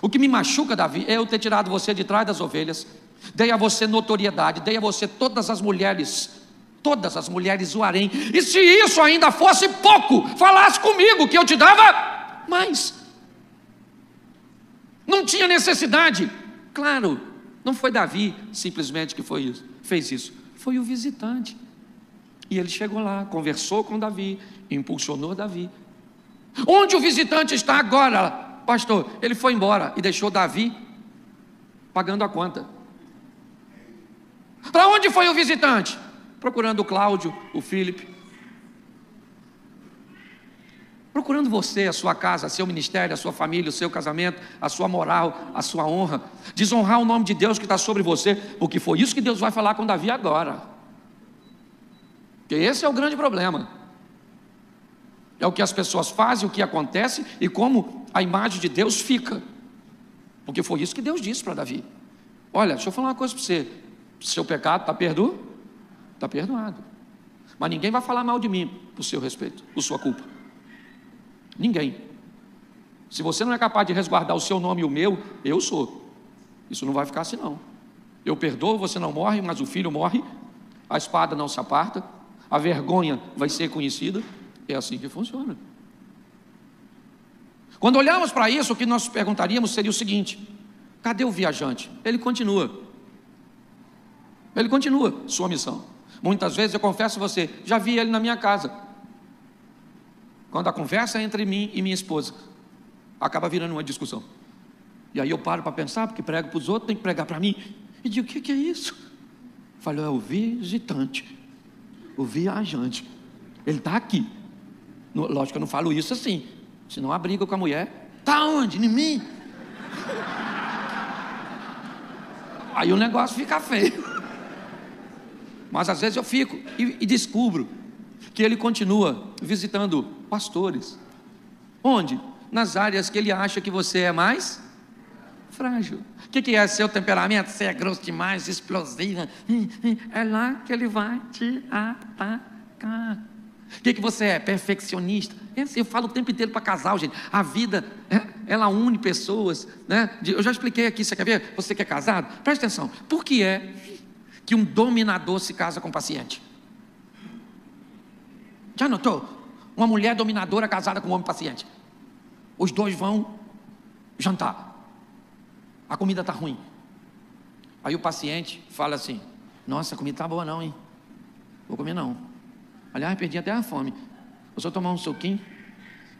O que me machuca, Davi, é eu ter tirado você de trás das ovelhas, dei a você notoriedade, dei a você todas as mulheres, todas as mulheres do harém, e se isso ainda fosse pouco, falasse comigo que eu te dava mais. Não tinha necessidade. Claro, não foi Davi simplesmente que foi isso, fez isso, foi o visitante. E ele chegou lá, conversou com Davi, impulsionou Davi. Onde o visitante está agora? Pastor, ele foi embora e deixou Davi pagando a conta. Para onde foi o visitante? Procurando o Cláudio, o Felipe, procurando você, a sua casa, seu ministério, a sua família, o seu casamento, a sua moral, a sua honra, desonrar o nome de Deus que está sobre você, porque foi isso que Deus vai falar com Davi agora, porque esse é o grande problema. É o que as pessoas fazem, o que acontece e como a imagem de Deus fica. Porque foi isso que Deus disse para Davi. Olha, deixa eu falar uma coisa para você. Seu pecado está perdoado? Está perdoado. Mas ninguém vai falar mal de mim por seu respeito, por sua culpa. Ninguém. Se você não é capaz de resguardar o seu nome e o meu, eu sou. Isso não vai ficar assim não. Eu perdoo, você não morre, mas o filho morre. A espada não se aparta. A vergonha vai ser conhecida. É assim que funciona. Quando olharmos para isso, o que nós perguntaríamos seria o seguinte: cadê o viajante? Ele continua. Ele continua sua missão. Muitas vezes eu confesso a você, já vi ele na minha casa. Quando a conversa entre mim e minha esposa acaba virando uma discussão. E aí eu paro para pensar, porque prego para os outros, tem que pregar para mim. E digo, o que, que é isso? Falei, é o visitante, o viajante. Ele está aqui. No, lógico que eu não falo isso assim. Senão a briga com a mulher. Está onde? Em mim? Aí o negócio fica feio. Mas às vezes eu fico e, e descubro que ele continua visitando pastores. Onde? Nas áreas que ele acha que você é mais frágil. O que, que é seu temperamento? Você é grosso demais, explosiva. É lá que ele vai te atacar. O que, que você é? Perfeccionista. Eu falo o tempo inteiro para casal, gente. A vida, ela une pessoas, né? Eu já expliquei aqui, você quer ver? Você que é casado, presta atenção. Por que é que um dominador se casa com um paciente? Já notou? Uma mulher dominadora casada com um homem paciente. Os dois vão jantar. A comida está ruim. Aí o paciente fala assim, nossa, a comida está boa não, hein? Vou comer não. Aliás, perdi até a fome. Vou só tomar um suquinho,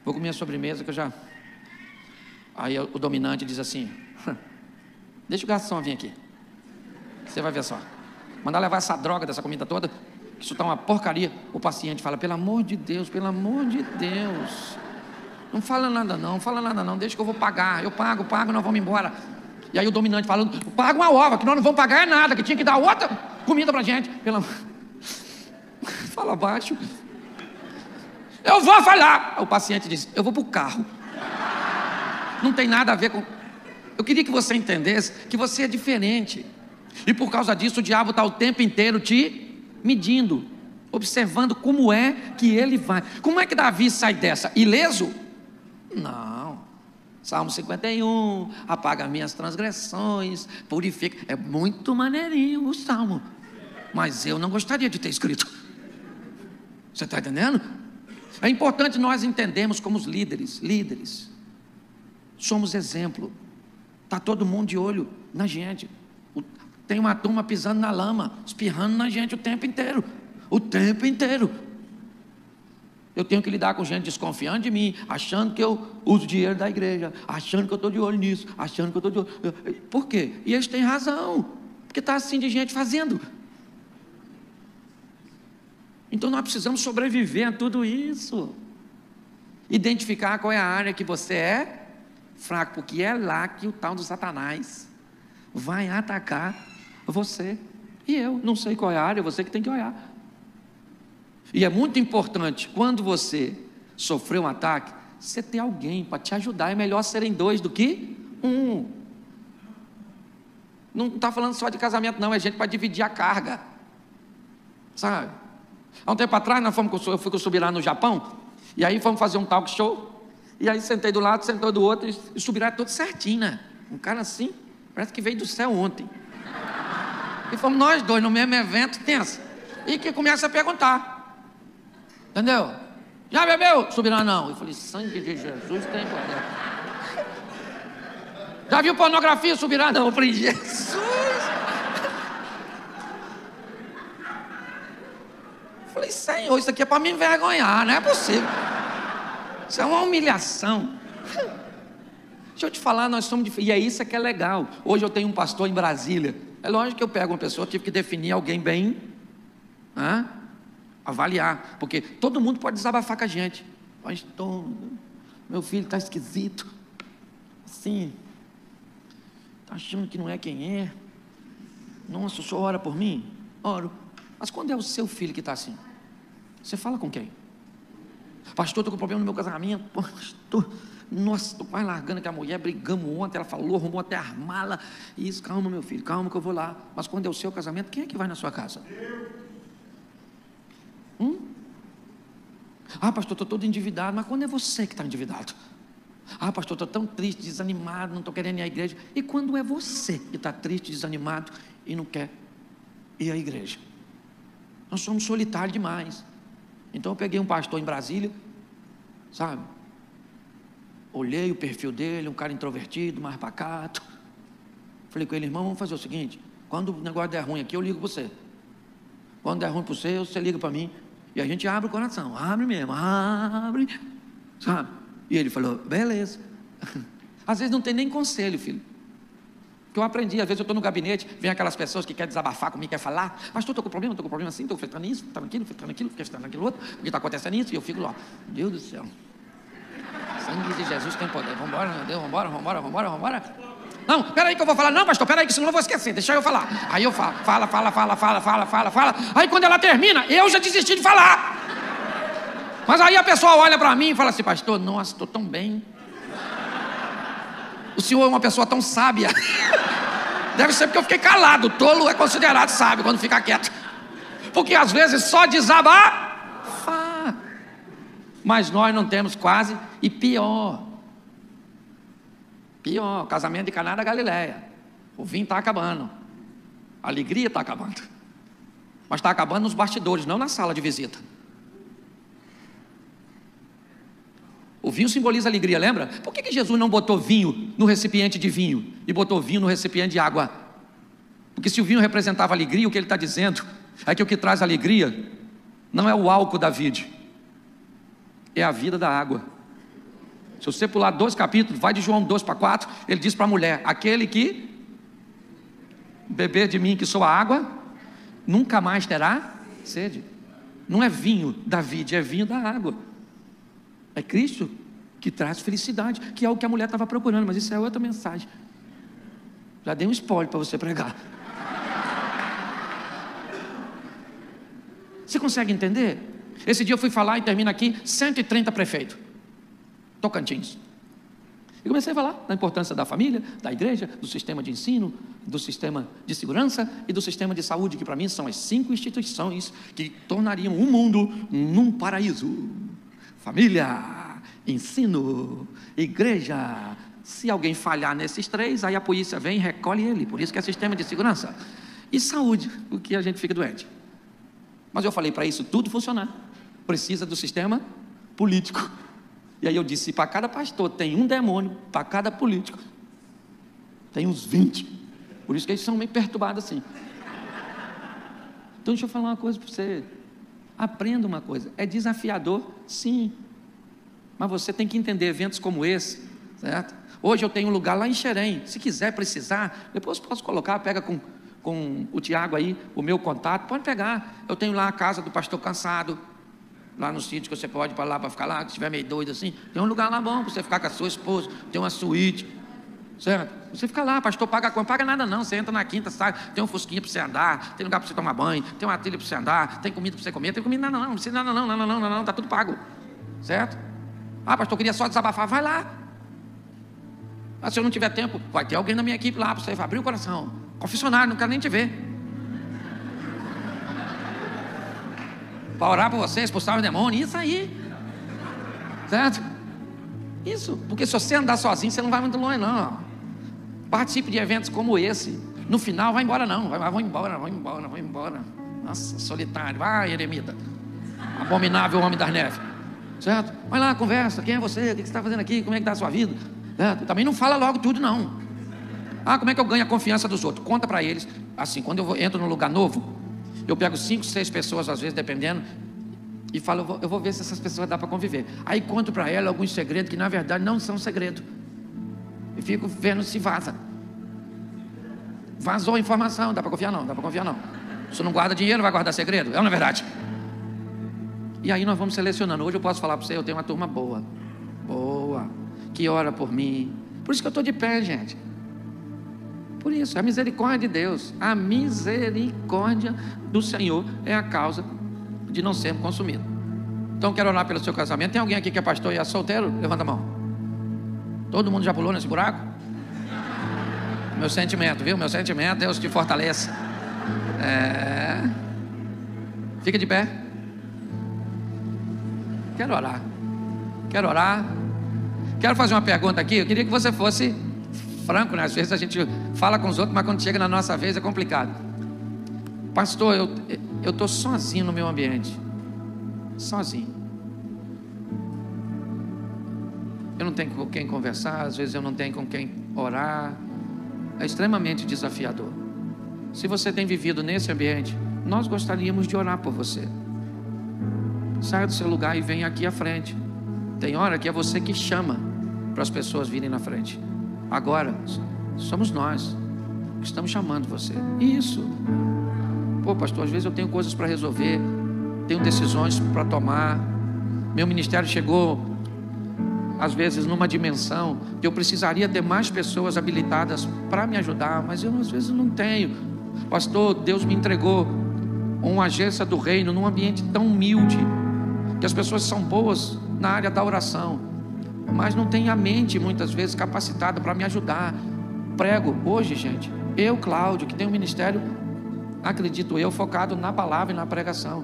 vou comer a sobremesa que eu já... Aí o dominante diz assim, deixa o garçom vir aqui. Você vai ver só. Mandar levar essa droga dessa comida toda, que isso está uma porcaria. O paciente fala, pelo amor de Deus, pelo amor de Deus... Não fala nada não, não fala nada não, deixa que eu vou pagar. Eu pago, pago, nós vamos embora. E aí o dominante falando, paga uma ova, que nós não vamos pagar é nada, que tinha que dar outra comida pra gente. Pela... Fala baixo. Eu vou falar. O paciente diz, eu vou pro carro. Não tem nada a ver com... Eu queria que você entendesse que você é diferente. E por causa disso o diabo está o tempo inteiro te medindo, observando como é que ele vai. Como é que Davi sai dessa? Ileso? Não, Salmo cinquenta e um, apaga minhas transgressões, purifica, é muito maneirinho o Salmo, mas eu não gostaria de ter escrito, você está entendendo? É importante nós entendermos como os líderes, líderes, somos exemplo, está todo mundo de olho na gente, tem uma turma pisando na lama, espirrando na gente o tempo inteiro, o tempo inteiro, eu tenho que lidar com gente desconfiando de mim, achando que eu uso dinheiro da igreja, achando que eu estou de olho nisso, achando que eu estou de olho... Por quê? E eles têm razão, porque está assim de gente fazendo. Então nós precisamos sobreviver a tudo isso. Identificar qual é a área que você é fraco, porque é lá que o tal do Satanás vai atacar você. E eu não sei qual é a área, você que tem que olhar. E é muito importante, quando você sofrer um ataque, você ter alguém para te ajudar. É melhor serem dois do que um. Não está falando só de casamento não, é gente para dividir a carga, sabe? Há um tempo atrás, nós fomos, eu fui com o Subirá no Japão, e aí fomos fazer um talk show, e aí sentei do lado, sentou do outro, e o Subirá é todo certinho, né? Um cara assim, parece que veio do céu ontem. E fomos nós dois no mesmo evento, tenso, e que começa a perguntar. Entendeu? Já bebeu? Subirá não. Eu falei, sangue de Jesus tem poder. Já viu pornografia? Subirá não. Eu falei, Jesus. Eu falei, Senhor, isso aqui é para me envergonhar, não é possível. Isso é uma humilhação. Deixa eu te falar, nós somos diferentes. E é isso que é legal. Hoje eu tenho um pastor em Brasília. É lógico que eu pego uma pessoa, eu tive que definir alguém bem... Hã? Avaliar, porque todo mundo pode desabafar com a gente. Pastor, meu filho está esquisito, assim, está achando que não é quem é. Nossa, o senhor ora por mim? Oro. Mas quando é o seu filho que está assim? Você fala com quem? Pastor, estou com problema no meu casamento. Pastor, nossa, estou quase largando com a mulher, brigamos ontem, ela falou, arrumou até a mala. Isso, calma meu filho, calma que eu vou lá. Mas quando é o seu casamento, quem é que vai na sua casa? Eu. Hum? Ah, pastor, estou todo endividado. Mas quando é você que está endividado? Ah, pastor, estou tão triste, desanimado, não estou querendo ir à igreja. E quando é você que está triste, desanimado e não quer ir à igreja? Nós somos solitários demais. Então eu peguei um pastor em Brasília, sabe? Olhei o perfil dele, um cara introvertido, mais pacato. Falei com ele, irmão, vamos fazer o seguinte: quando o negócio der ruim aqui, eu ligo para você. Quando der ruim para você, você liga para mim. E a gente abre o coração, abre mesmo, abre, sabe? E ele falou, beleza. Às vezes não tem nem conselho, filho. Que eu aprendi, às vezes eu estou no gabinete, vem aquelas pessoas que querem desabafar comigo, querem falar, mas estou com problema, estou com problema assim, estou fritando isso, fritando aquilo, fritando aquilo, fritando aquilo outro, porque está acontecendo isso, e eu fico lá, Deus do céu, sangue de Jesus tem poder, vamos embora, meu Deus, vamos embora, vamos embora, vamos embora, vamos embora. Não, peraí que eu vou falar, não pastor, peraí que senão eu vou esquecer, deixa eu falar. Aí eu falo, fala, fala, fala, fala, fala, fala, fala. Aí quando ela termina, eu já desisti de falar. Mas aí a pessoa olha para mim e fala assim, pastor, nossa, estou tão bem. O senhor é uma pessoa tão sábia. Deve ser porque eu fiquei calado, tolo é considerado sábio quando fica quieto. Porque às vezes só desabafar. Mas nós não temos quase, e pior... Pior, casamento de Cana da Galiléia. O vinho está acabando. A alegria está acabando. Mas está acabando nos bastidores, não na sala de visita. O vinho simboliza a alegria, lembra? Por que que Jesus não botou vinho no recipiente de vinho e botou vinho no recipiente de água? Porque se o vinho representava alegria, o que ele está dizendo é que o que traz alegria não é o álcool da vide, é a vida da água. Se você pular dois capítulos, vai de João dois para quatro, ele diz para a mulher, aquele que beber de mim que sou a água, nunca mais terá sede. Não é vinho da vide, é vinho da água. É Cristo que traz felicidade, que é o que a mulher estava procurando, mas isso é outra mensagem. Já dei um spoiler para você pregar. Você consegue entender? Esse dia eu fui falar e termina aqui, cento e trinta prefeitos. Tocantins. E comecei a falar da importância da família, da igreja, do sistema de ensino, do sistema de segurança e do sistema de saúde, que para mim são as cinco instituições que tornariam o mundo num paraíso. Família, ensino, igreja. Se alguém falhar nesses três, aí a polícia vem e recolhe ele. Por isso que é sistema de segurança. E saúde, o que a gente fica doente. Mas eu falei, para isso tudo funcionar, precisa do sistema político. E aí eu disse, para cada pastor tem um demônio, para cada político tem uns vinte. Por isso que eles são meio perturbados assim. Então deixa eu falar uma coisa para você. Aprenda uma coisa, é desafiador, sim. Mas você tem que entender eventos como esse, certo? Hoje eu tenho um lugar lá em Xerém, se quiser, precisar, depois posso colocar, pega com, com o Tiago aí, o meu contato, pode pegar. Eu tenho lá a casa do pastor cansado, lá no sítio que você pode ir para lá, para ficar lá, se estiver meio doido assim, tem um lugar lá bom para você ficar com a sua esposa, tem uma suíte, certo? Você fica lá, pastor, paga a conta, paga nada não, você entra na quinta, sai, tem um fusquinha para você andar, tem lugar para você tomar banho, tem uma trilha para você andar, tem comida para você comer, tem comida, não, não, não, não precisa, não, não, não, não, não, não, não, tá tudo pago, certo? Ah, pastor, eu queria só desabafar, vai lá. Ah, se eu não tiver tempo, vai ter alguém na minha equipe lá para você abrir o coração, confessionário, não quero nem te ver. Para orar para você, expulsar o demônio, isso aí, certo? Isso, porque se você andar sozinho, você não vai muito longe não. Participe de eventos como esse, no final vai embora não, vai, vai embora, vai embora, vai embora, nossa, solitário, vai eremita, abominável homem das neves, certo? Vai lá, conversa, quem é você, o que você está fazendo aqui, como é que está a sua vida, certo? Também não fala logo tudo não. Ah, como é que eu ganho a confiança dos outros? Conta para eles, assim, quando eu entro num lugar novo, eu pego cinco, seis pessoas, às vezes, dependendo, e falo, eu vou, eu vou ver se essas pessoas dá para conviver. Aí conto para ela alguns segredos que, na verdade, não são segredo. E fico vendo se vaza. Vazou a informação, dá para confiar não, dá para confiar não. Se não guarda dinheiro, vai guardar segredo? É ou não é verdade? E aí nós vamos selecionando. Hoje eu posso falar para você, eu tenho uma turma boa. Boa. Que ora por mim. Por isso que eu estou de pé, gente. Por isso, a misericórdia de Deus, a misericórdia do Senhor é a causa de não sermos consumidos. Então quero orar pelo seu casamento. Tem alguém aqui que é pastor e é solteiro? Levanta a mão. Todo mundo já pulou nesse buraco? Meu sentimento, viu? Meu sentimento, Deus te fortaleça. É... Fica de pé. Quero orar. Quero orar. Quero fazer uma pergunta aqui. Eu queria que você fosse... franco, né? Às vezes a gente fala com os outros, mas quando chega na nossa vez é complicado. Pastor, eu eu estou sozinho no meu ambiente, sozinho. Eu não tenho com quem conversar, às vezes eu não tenho com quem orar. É extremamente desafiador. Se você tem vivido nesse ambiente, nós gostaríamos de orar por você. Saia do seu lugar e venha aqui à frente. Tem hora que é você que chama para as pessoas virem na frente. Agora, somos nós que estamos chamando você. Isso. Pô, pastor, às vezes eu tenho coisas para resolver, tenho decisões para tomar. Meu ministério chegou, às vezes, numa dimensão que eu precisaria ter mais pessoas habilitadas para me ajudar, mas eu, às vezes, não tenho. Pastor, Deus me entregou uma agência do reino num ambiente tão humilde, que as pessoas são boas na área da oração, mas não tem a mente, muitas vezes, capacitada para me ajudar. Prego hoje, gente, eu, Cláudio, que tenho um ministério, acredito eu, focado na palavra e na pregação.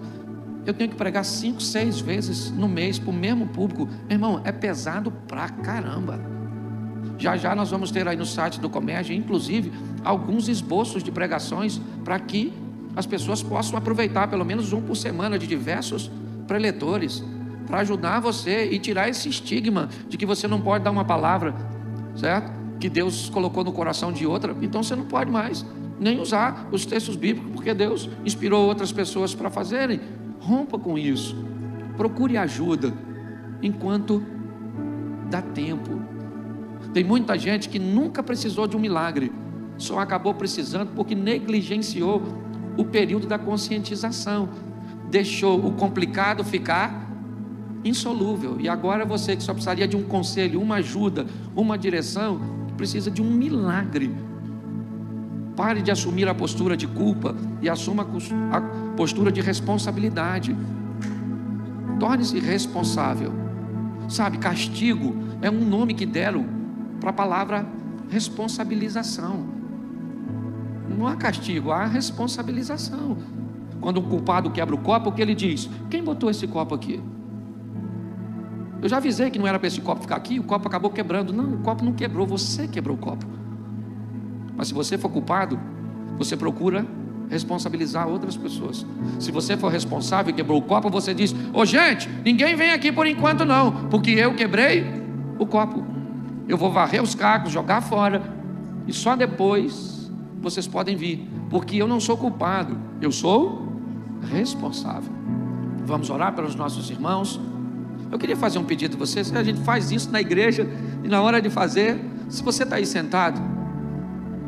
Eu tenho que pregar cinco, seis vezes no mês para o mesmo público. Meu irmão, é pesado pra caramba. Já já nós vamos ter aí no site do Comércio, inclusive, alguns esboços de pregações para que as pessoas possam aproveitar pelo menos um por semana de diversos preletores para ajudar você e tirar esse estigma de que você não pode dar uma palavra, certo? Que Deus colocou no coração de outra, então você não pode mais nem usar os textos bíblicos porque Deus inspirou outras pessoas para fazerem. Rompa com isso, procure ajuda enquanto dá tempo. Tem muita gente que nunca precisou de um milagre, só acabou precisando porque negligenciou o período da conscientização, deixou o complicado ficar insolúvel, e agora você que só precisaria de um conselho, uma ajuda, uma direção, precisa de um milagre. Pare de assumir a postura de culpa e assuma a postura de responsabilidade. Torne-se responsável. Sabe, castigo é um nome que deram para a palavra responsabilização. Não há castigo, há responsabilização. Quando um culpado quebra o copo, o que ele diz? Quem botou esse copo aqui? Eu já avisei que não era para esse copo ficar aqui, o copo acabou quebrando. Não, o copo não quebrou, você quebrou o copo. Mas se você for culpado, você procura responsabilizar outras pessoas. Se você for responsável e quebrou o copo, você diz: ô gente, ninguém vem aqui por enquanto não, porque eu quebrei o copo. Eu vou varrer os cacos, jogar fora, e só depois vocês podem vir, porque eu não sou culpado, eu sou responsável. Vamos orar pelos nossos irmãos. Eu queria fazer um pedido a vocês. A gente faz isso na igreja, e na hora de fazer, se você está aí sentado,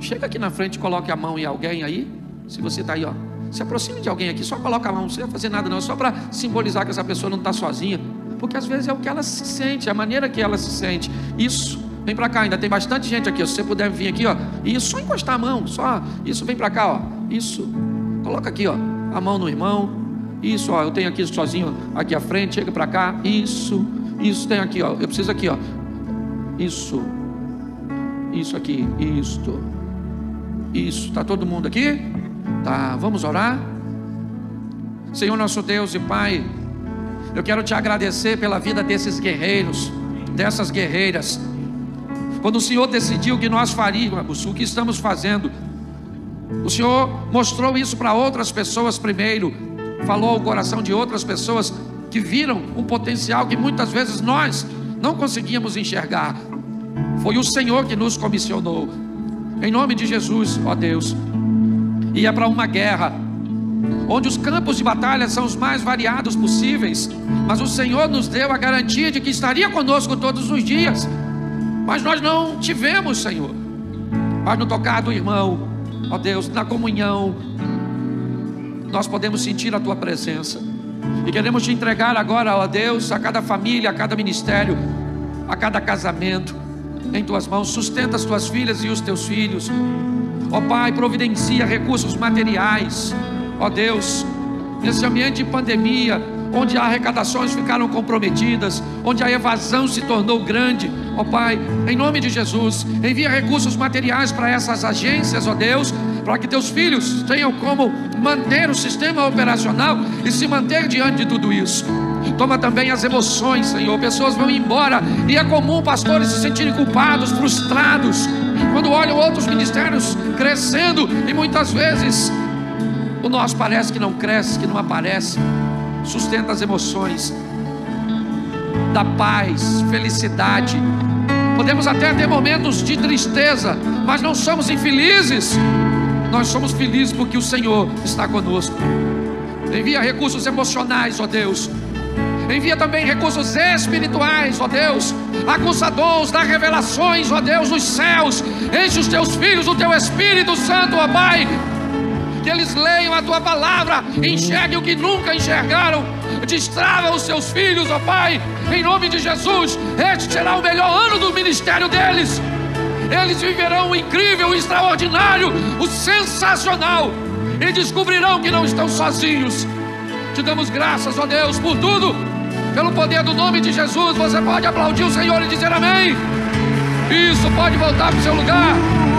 chega aqui na frente, coloque a mão em alguém aí. Se você está aí, ó, se aproxime de alguém aqui, só coloca a mão, não precisa fazer nada não, só para simbolizar que essa pessoa não está sozinha, porque às vezes é o que ela se sente, é a maneira que ela se sente. Isso, vem para cá, ainda tem bastante gente aqui, ó. Se você puder vir aqui, ó, isso, só encostar a mão, só, isso, vem para cá, ó, isso, coloca aqui, ó, a mão no irmão. Isso, ó, eu tenho aqui sozinho, aqui à frente, chega para cá, isso, isso, tem aqui, ó, eu preciso aqui, ó, isso, isso aqui, isto, isso, tá todo mundo aqui? Tá, vamos orar? Senhor nosso Deus e Pai, eu quero te agradecer pela vida desses guerreiros, dessas guerreiras. Quando o Senhor decidiu que nós faríamos o que estamos fazendo, o Senhor mostrou isso para outras pessoas primeiro, falou ao coração de outras pessoas que viram um potencial que muitas vezes nós não conseguíamos enxergar. Foi o Senhor que nos comissionou, em nome de Jesus, ó Deus. E é para uma guerra onde os campos de batalha são os mais variados possíveis, mas o Senhor nos deu a garantia de que estaria conosco todos os dias, mas nós não tivemos, Senhor. Mas no tocar do irmão, ó Deus, na comunhão, nós podemos sentir a Tua presença, e queremos Te entregar agora, ó Deus, a cada família, a cada ministério, a cada casamento, em Tuas mãos. Sustenta as Tuas filhas e os Teus filhos, ó Pai, providencia recursos materiais, ó Deus, nesse ambiente de pandemia, onde as arrecadações ficaram comprometidas, onde a evasão se tornou grande, ó Pai, em nome de Jesus, envia recursos materiais para essas agências, ó Deus, para que Teus filhos tenham como manter o sistema operacional e se manter diante de tudo isso. Toma também as emoções, Senhor. Pessoas vão embora, e é comum pastores se sentirem culpados, frustrados, quando olham outros ministérios crescendo, e muitas vezes o nosso parece que não cresce, que não aparece. Sustenta as emoções, dá paz, felicidade. Podemos até ter momentos de tristeza, mas não somos infelizes. Nós somos felizes porque o Senhor está conosco. Envia recursos emocionais, ó Deus. envia também recursos espirituais, ó Deus, acusadores, dá revelações, ó Deus, nos céus, enche os teus filhos do teu Espírito Santo, ó Pai, que eles leiam a tua palavra, enxerguem o que nunca enxergaram, destrava os seus filhos, ó Pai, em nome de Jesus. Este será o melhor ano do ministério deles. Eles viverão o incrível, o extraordinário, o sensacional, e descobrirão que não estão sozinhos. Te damos graças, ó Deus, por tudo, pelo poder do nome de Jesus. Você pode aplaudir o Senhor e dizer amém. Isso, pode voltar para o seu lugar.